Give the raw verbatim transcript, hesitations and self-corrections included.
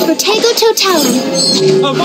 Protego Totalum.